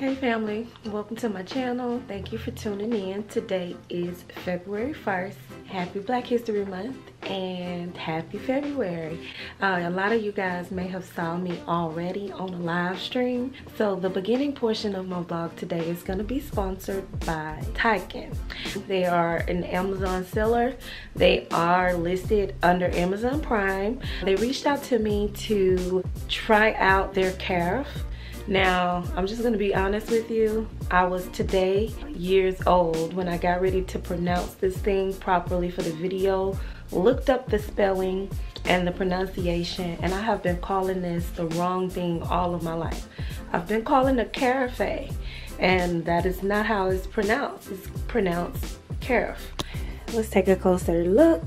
Hey family, welcome to my channel. Thank you for tuning in. Today is February 1st. Happy Black History Month and happy February. A lot of you guys may have saw me already on a live stream, so the beginning portion of my vlog today is going to be sponsored by Tiken. They are an Amazon seller. They are listed under Amazon Prime. They reached out to me to try out their carafe. Now, I'm just going to be honest with you, I was today years old when I got ready to pronounce this thing properly for the video, looked up the spelling and the pronunciation, and I have been calling this the wrong thing all of my life. I've been calling it carafe, and that is not how it's pronounced. It's pronounced carafe. Let's take a closer look.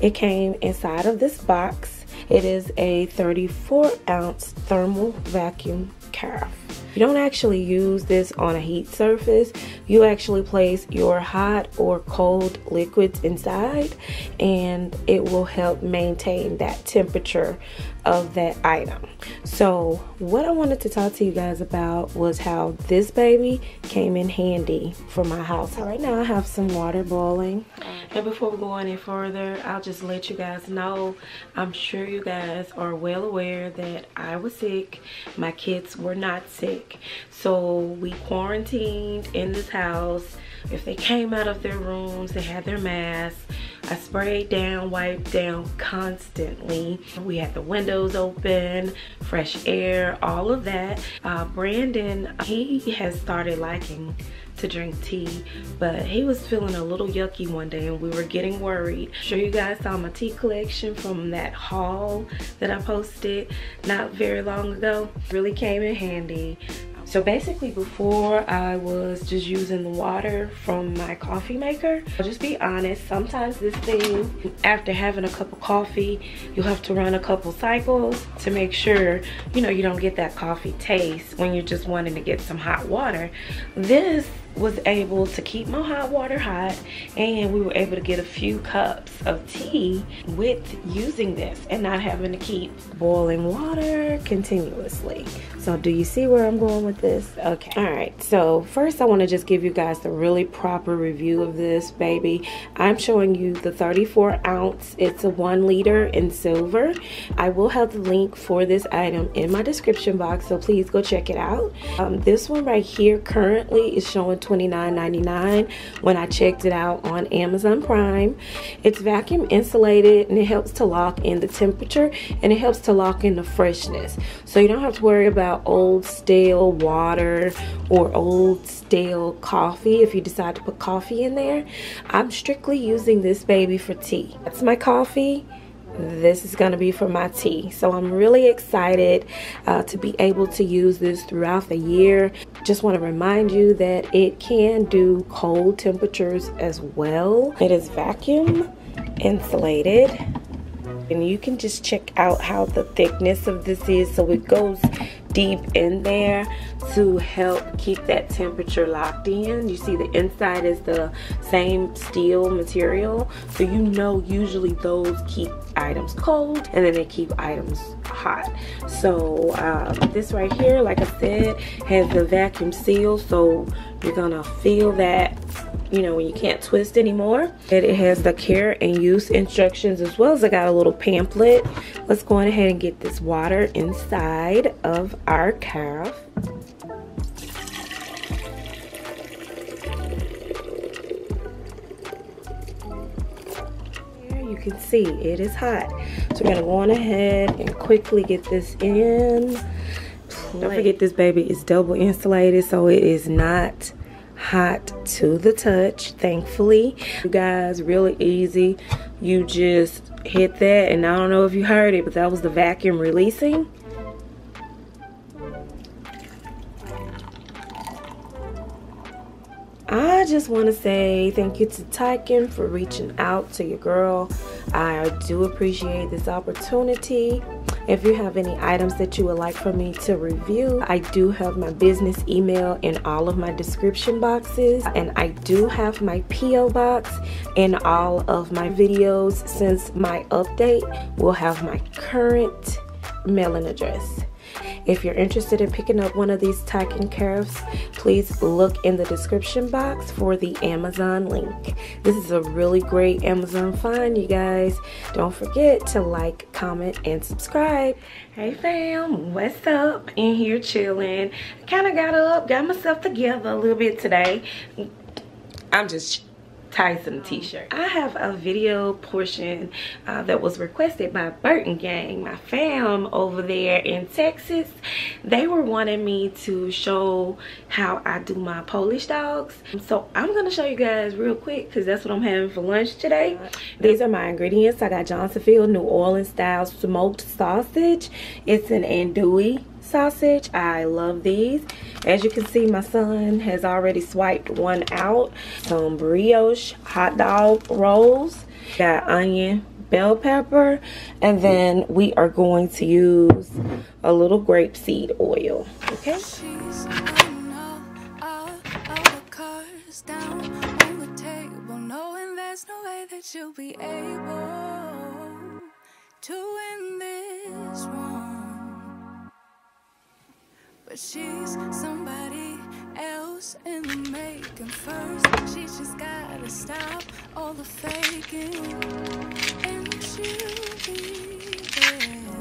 It came inside of this box. It is a 34-ounce thermal vacuum carafe. You don't actually use this on a heat surface. You actually place your hot or cold liquids inside, and it will help maintain that temperature of that item. So what I wanted to talk to you guys about was how this baby came in handy for my house. Right now I have some water boiling, and before we go any further, I'll just let you guys know, I'm sure you guys are well aware that I was sick. My kids were not sick, so we quarantined in this house. If they came out of their rooms, they had their masks. I sprayed down, wiped down constantly. We had the windows open, fresh air, all of that. Brandon, he has started liking to drink tea, but he was feeling a little yucky one day and we were getting worried. I'm sure you guys saw my tea collection from that haul that I posted not very long ago. Really came in handy. So basically, before I was just using the water from my coffee maker. I'll just be honest, sometimes this thing, after having a cup of coffee, you'll have to run a couple cycles to make sure, you know, you don't get that coffee taste when you're just wanting to get some hot water. This was able to keep my hot water hot, and we were able to get a few cups of tea with using this and not having to keep boiling water continuously. So do you see where I'm going with this? Okay. All right. So first I want to just give you guys the really proper review of this baby. I'm showing you the 34 ounce. It's a 1 liter in silver. I will have the link for this item in my description box, so please go check it out. This one right here currently is showing $29.99. When I checked it out on Amazon Prime, it's vacuum insulated and it helps to lock in the temperature and it helps to lock in the freshness. So you don't have to worry about old stale water or old stale coffee if you decide to put coffee in there. I'm strictly using this baby for tea. That's my coffee. This is going to be for my tea. So I'm really excited to be able to use this throughout the year. Just want to remind you that it can do cold temperatures as well. It is vacuum insulated, and you can just check out how the thickness of this is, so it goes deep in there to help keep that temperature locked in. You see the inside is the same steel material, so you know usually those keep items cold and then they keep items hot. So this right here, like I said, has the vacuum seal, so you're gonna feel that, you know, when you can't twist anymore. It has the care and use instructions, as well as I got a little pamphlet. Let's go on ahead and get this water inside of our carafe. You can see it is hot, so we're gonna go on ahead and quickly get this in. Don't forget, this baby is double insulated, so it is not hot to the touch, thankfully. You guys, really easy. You just hit that, and I don't know if you heard it, but that was the vacuum releasing. I just want to say thank you to Tiken for reaching out to your girl. I do appreciate this opportunity. If you have any items that you would like for me to review, I do have my business email in all of my description boxes, and I do have my P.O. box in all of my videos. Since my update will have my current mailing address. If you're interested in picking up one of these Tiken Carafes, please look in the description box for the Amazon link. This is a really great Amazon find, you guys. Don't forget to like, comment, and subscribe. Hey fam, what's up? In here chilling. I kind of got up, got myself together a little bit today. I'm just tie some t-shirt. I have a video portion that was requested by Burton Gang, my fam over there in Texas. They were wanting me to show how I do my Polish dogs. So I'm gonna show you guys real quick because that's what I'm having for lunch today. These are my ingredients. I got Johnsonville, New Orleans style smoked sausage. It's an andouille sausage. I love these. As you can see, my son has already swiped one out. Some brioche hot dog rolls. Got onion, bell pepper, and then we are going to use a little grapeseed oil. Okay. She'll be able to win this one. But she's somebody else in the making. First, she just gotta stop all the faking, and she'll be there.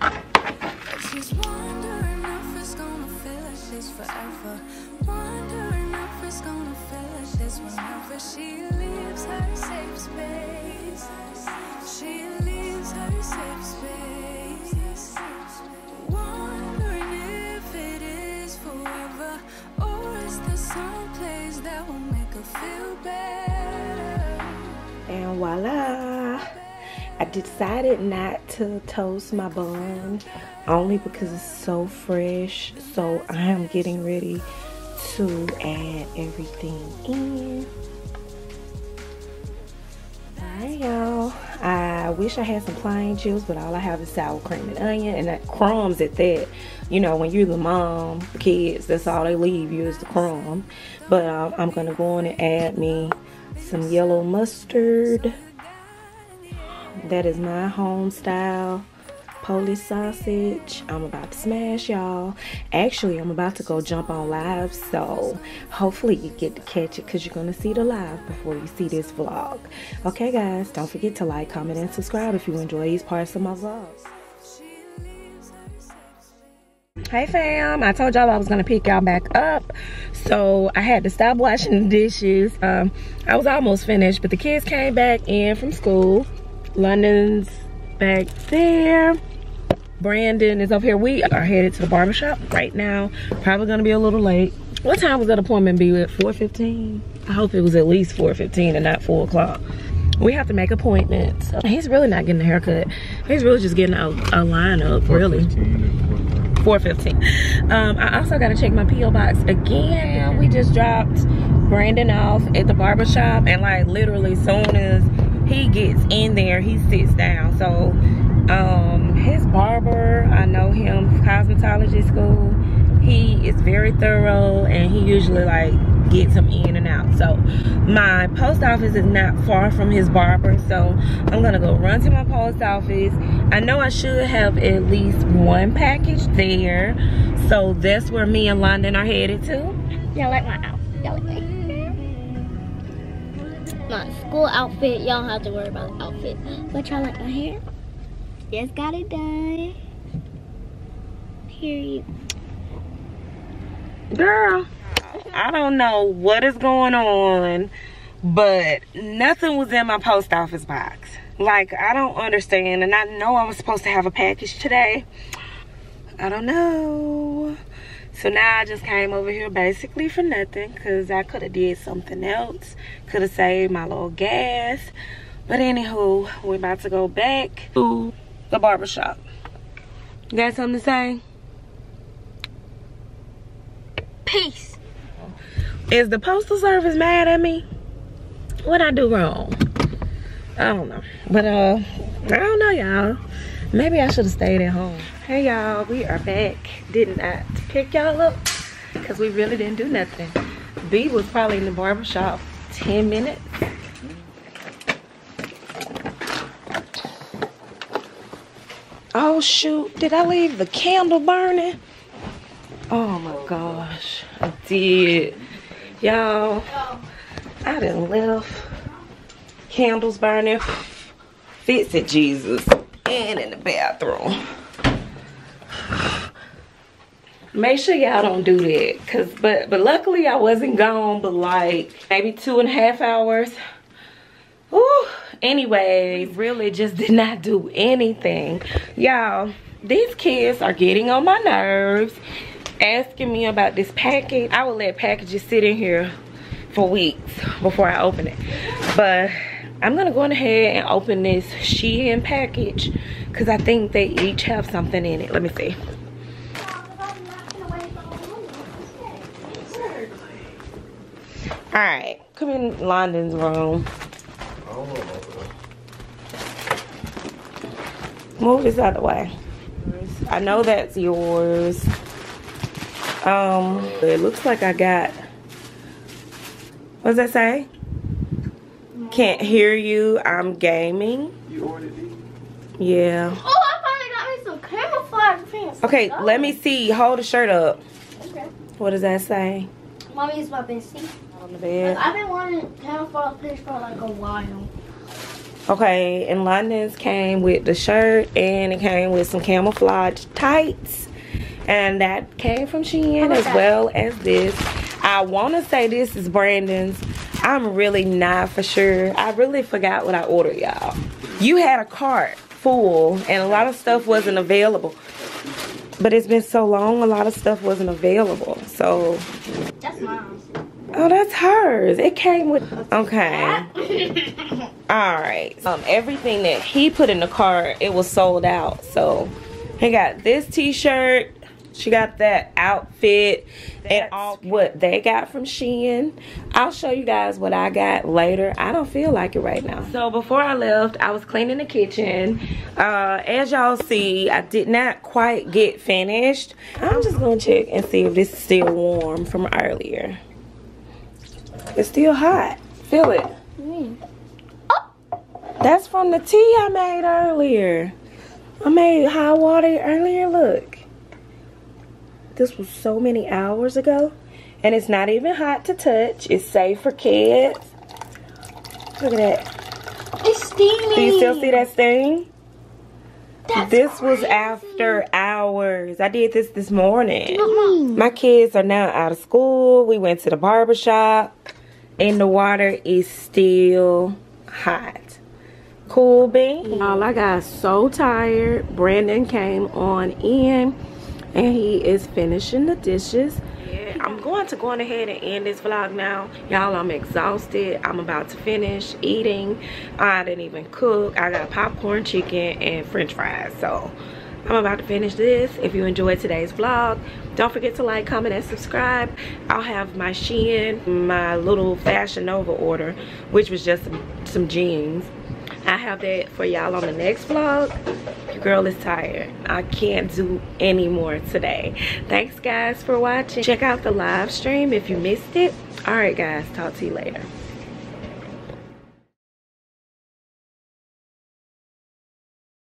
But she's wondering if it's gonna feel like she's forever. Wondering if it's gonna feel like she's whenever she leaves her safe space. She leaves her safe space. Wondering if it is forever, or is there some place that will make her feel better? And voila! I decided not to toast my bun, only because it's so fresh. So I am getting ready to add everything in. Alright y'all, I wish I had some plain juice, but all I have is sour cream and onion, and that crumbs at that. You know, when you're the mom, the kids, that's all they leave you is the crumb. But I'm going to go on and add me some yellow mustard. That is my home style Polish sausage. I'm about to smash, y'all. Actually, I'm about to go jump on live, so hopefully you get to catch it because you're going to see the live before you see this vlog. Okay guys, don't forget to like, comment, and subscribe if you enjoy these parts of my vlogs. Hey fam, I told y'all I was gonna pick y'all back up, so I had to stop washing the dishes. I was almost finished, but the kids came back in from school. London's back there. Brandon is over here. We are headed to the barbershop right now. Probably gonna be a little late. What time was that appointment be at? 4:15? I hope it was at least 4:15 and not 4 o'clock. We have to make appointments. He's really not getting a haircut. He's really just getting a lineup, really. 4:15. I also gotta check my P.O. box again. We just dropped Brandon off at the barbershop, and like literally soon as he gets in there, he sits down. So his barber, I know him, cosmetology school, he is very thorough, and he usually like gets him in and out. So my post office is not far from his barber, so I'm gonna go run to my post office. I know I should have at least one package there, so that's where me and London are headed to. Y'all like my outfit? Y'all like my school outfit? Y'all don't have to worry about the outfit, but y'all like my hair? Just got it done. Period. Girl, I don't know what is going on, but nothing was in my post office box. Like, I don't understand, and I know I was supposed to have a package today. I don't know. So now I just came over here basically for nothing, because I could have did something else. Could have saved my little gas. But anywho, we're about to go back to the barbershop. You got something to say? Peace. Is the postal service mad at me? What I do wrong? I don't know. But I don't know, y'all. Maybe I should have stayed at home. Hey y'all, we are back. Did not pick y'all up because we really didn't do nothing. B was probably in the barbershop 10 minutes. Oh shoot, did I leave the candle burning? Oh my gosh, I did. Y'all, I done left candles burning. Fits it, Jesus. And in the bathroom. Make sure y'all don't do that, cause but luckily I wasn't gone, but like maybe 2.5 hours. Ooh. Anyways, really just did not do anything, y'all. These kids are getting on my nerves, asking me about this package. I would let packages sit in here for weeks before I open it, but I'm gonna go ahead and open this Shein package because I think they each have something in it. Let me see. All right, come in London's room. Move this out of the way. I know that's yours. It looks like I got. What does that say? Can't hear you. I'm gaming. You ordered it. Yeah. Oh, I finally got me some camouflage pants. Okay, let me see. Hold the shirt up. Okay. What does that say? Mommy is my bestie. On the bed. Like, I've been wanting camouflage pants for like a while. Okay, and London's came with the shirt and it came with some camouflage tights. And that came from Shein as well as this. I want to say this is Brandon's. I'm really not for sure. I really forgot what I ordered, y'all. You had a cart full and a lot of stuff wasn't available. But it's been so long, a lot of stuff wasn't available. So that's mine. Oh, that's hers. It came with, okay. All right. Everything that he put in the cart, it was sold out. So he got this t-shirt. She got that outfit. And all what they got from Shein. I'll show you guys what I got later. I don't feel like it right now. So before I left, I was cleaning the kitchen. As y'all see, I did not quite get finished. I'm just going to check and see if this is still warm from earlier. It's still hot. Feel it. Mm. Oh, that's from the tea I made earlier. I made hot water earlier. Look. This was so many hours ago. And it's not even hot to touch. It's safe for kids. Look at that. It's steamy. Do you still see that steam? That's this crazy. Was after hours. I did this morning. Mm. My kids are now out of school. We went to the barbershop. And the water is still hot. Cool beans. Y'all, I got so tired. Brandon came on in. And he is finishing the dishes. Yeah, I'm going to go on ahead and end this vlog now. Y'all, I'm exhausted. I'm about to finish eating. I didn't even cook. I got popcorn, chicken, and french fries. So I'm about to finish this. If you enjoyed today's vlog, don't forget to like, comment, and subscribe. I'll have my Shein, my little Fashion Nova order, which was just some jeans. I have that for y'all on the next vlog. Your girl is tired. I can't do any more today. Thanks, guys, for watching. Check out the live stream if you missed it. All right, guys, talk to you later.